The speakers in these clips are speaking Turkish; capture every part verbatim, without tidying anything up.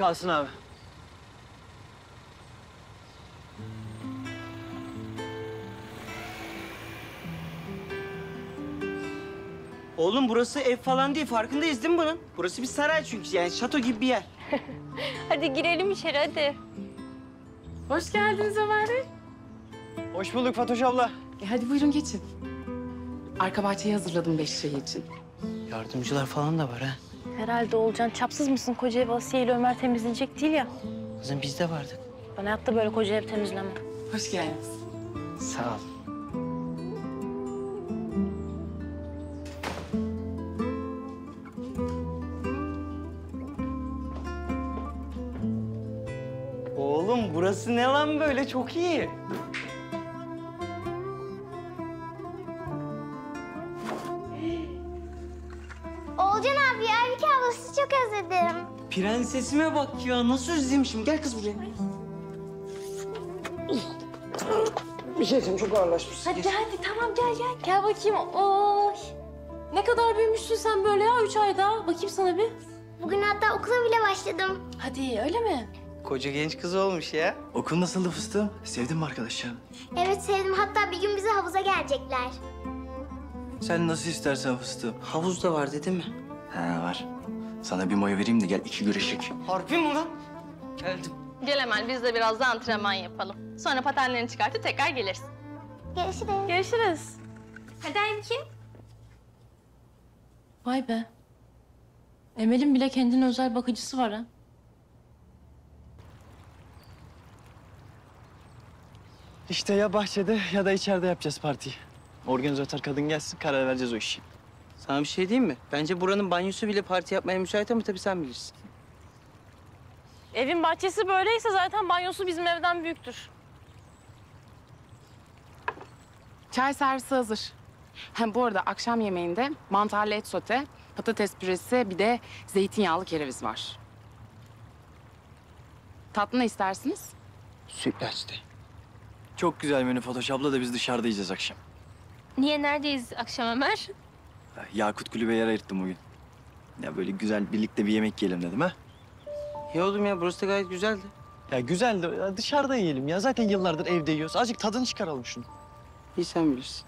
kalsın abi. Oğlum burası ev falan değil, farkındayız değil mi bunun? Burası bir saray çünkü, yani şato gibi bir yer. Hadi girelim içeri, hadi. Hoş geldiniz Ömer Bey. Hoş bulduk Fatoş abla. E hadi buyurun geçin. Arka bahçeyi hazırladım beş şey için. Yardımcılar falan da var ha. Herhalde Oğulcan. Çapsız mısın? Koca ev Asiye ile Ömer temizleyecek değil ya. Kızım biz de vardık. Bana hayatta böyle koca ev temizleme. Hoş geldiniz. Sağ ol. Oğlum burası ne lan böyle? Çok iyi. Oğulcan abi, Aybüke ablası çok özledim. Prensesime bak ya, nasıl özlemişim. Gel kız buraya. Bir şey diyeceğim, çok ağırlaşmışsın. Hadi gel. Hadi tamam gel gel. Gel bakayım. Oy. Ne kadar büyümüşsün sen böyle ya, üç ay daha. Bakayım sana bir. Bugün hatta okula bile başladım. Hadi öyle mi? Koca genç kız olmuş ya. Okul nasıldı fıstığım? Sevdin mi arkadaşım? Evet sevdim. Hatta bir gün bize havuza gelecekler. Sen nasıl istersen fıstığım. Havuz da var dedi mi? Ha var. Sana bir mayo vereyim de gel iki güreşik. Harbi mi lan? Geldim. Gel Emel, biz de biraz da antrenman yapalım. Sonra patenlerini çıkartıp tekrar gelirsin. Görüşürüz. Görüşürüz. Hadi Aybüke. Vay be. Emel'in bile kendine özel bakıcısı var ha. İşte ya bahçede ya da içeride yapacağız partiyi. Organizatör kadın gelsin, karar vereceğiz o işi. Sana bir şey diyeyim mi? Bence buranın banyosu bile parti yapmaya müsait ama tabii sen bilirsin. Evin bahçesi böyleyse zaten banyosu bizim evden büyüktür. Çay servisi hazır. Ha, bu arada akşam yemeğinde mantarlı et sote, patates püresi, bir de zeytinyağlı kereviz var. Tatlı ne istersiniz? Sütlaçlı. Çok güzel menü Fatoş abla, da biz dışarıda yiyeceğiz akşam. Niye, neredeyiz akşam Ömer? Yakut Kulübü'ye yer ayırttım bugün. Ya böyle güzel birlikte bir yemek yiyelim dedim ha. Ya oğlum ya, burası da gayet güzeldi. Ya güzeldi, ya dışarıda yiyelim ya. Zaten yıllardır evde yiyoruz. Azıcık tadını çıkaralım şunu. İyi, sen bilirsin.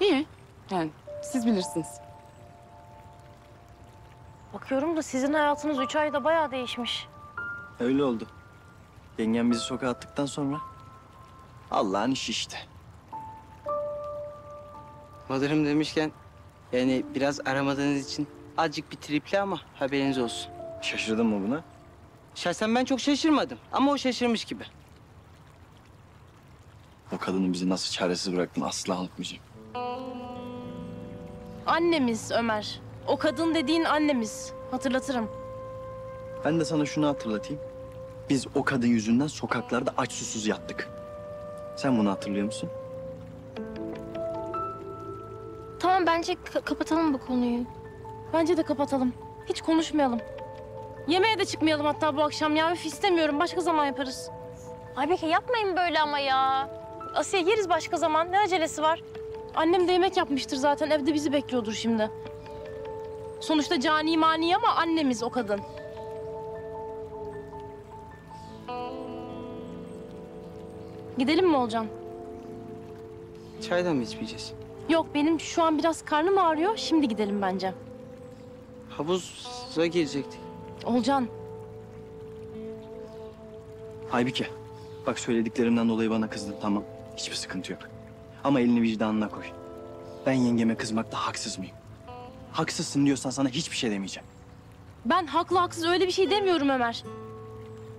İyi, yani siz bilirsiniz. Bakıyorum da sizin hayatınız üç ayda bayağı değişmiş. Öyle oldu. Yengem bizi sokağa attıktan sonra Allah'ın işi işte. Madırım demişken, yani biraz aramadığınız için azıcık bir tripli ama haberiniz olsun. Şaşırdın mı buna? Şahsen ben çok şaşırmadım ama o şaşırmış gibi. O kadını bizi nasıl çaresiz bıraktın asla unutmayacağım. Annemiz Ömer. O kadın dediğin annemiz. Hatırlatırım. Ben de sana şunu hatırlatayım. Biz o kadın yüzünden sokaklarda aç susuz yattık. Sen bunu hatırlıyor musun? Tamam, bence kapatalım bu konuyu. Bence de kapatalım. Hiç konuşmayalım. Yemeğe de çıkmayalım hatta bu akşam ya. Üf, istemiyorum. Başka zaman yaparız. Aybüke yapmayın böyle ama ya. Asiye yeriz başka zaman. Ne acelesi var? Annem de yemek yapmıştır zaten. Evde bizi bekliyordur şimdi. Sonuçta cani mani ama annemiz o kadın. Gidelim mi Oğulcan? Çaydan mı içmeyeceğiz? Yok, benim şu an biraz karnım ağrıyor. Şimdi gidelim bence. Havuza girecektik. Oğulcan. Aybüke, bak söylediklerimden dolayı bana kızdın, tamam. Hiçbir sıkıntı yok. Ama elini vicdanına koy. Ben yengeme kızmakta haksız mıyım? Haksızsın diyorsan sana hiçbir şey demeyeceğim. Ben haklı haksız öyle bir şey demiyorum Ömer.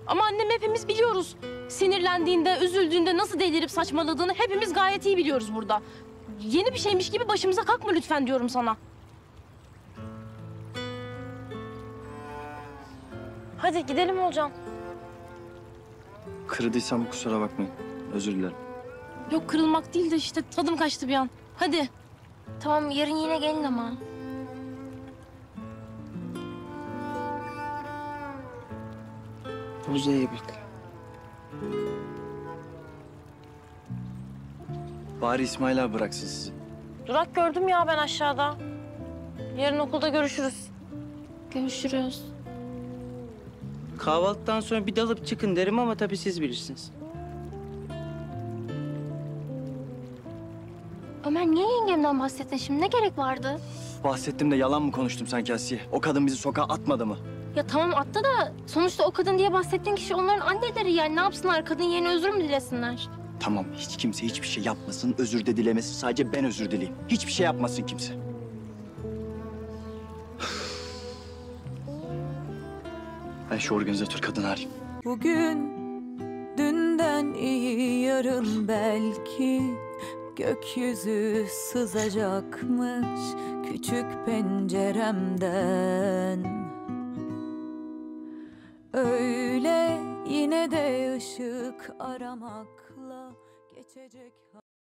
Ama annem hepimiz biliyoruz. Sinirlendiğinde, üzüldüğünde nasıl delirip saçmaladığını hepimiz gayet iyi biliyoruz burada. Yeni bir şeymiş gibi başımıza kalkma lütfen diyorum sana. Hadi gidelim Oğulcan. Kırdıysam kusura bakmayın. Özür dilerim. Yok, kırılmak değil de işte tadım kaçtı bir an. Hadi. Tamam, yarın yine gelin ama. Havuza iyi bak. Bari İsmail abi bıraksın sizi. Durak gördüm ya ben aşağıda. Yarın okulda görüşürüz. Görüşürüz. Kahvaltıdan sonra bir dalıp çıkın derim ama tabii siz bilirsiniz. Ömer niye yengemden bahsettin şimdi? Ne gerek vardı? Bahsettim de yalan mı konuştum sanki Asiye? O kadın bizi sokağa atmadı mı? Ya tamam attı da sonuçta o kadın diye bahsettiğin kişi onların anneleri yani. Ne yapsınlar? Kadın yerine özür mü dilesinler? Tamam, hiç kimse hiçbir şey yapmasın, özür de dilemesin. Sadece ben özür dileyim. Hiçbir şey yapmasın kimse. Ben şu organizatör kadını arayayım. Bugün dünden iyi, yarın belki gökyüzü sızacakmış küçük penceremden. Öyle yine de ışık aramakla geçecek.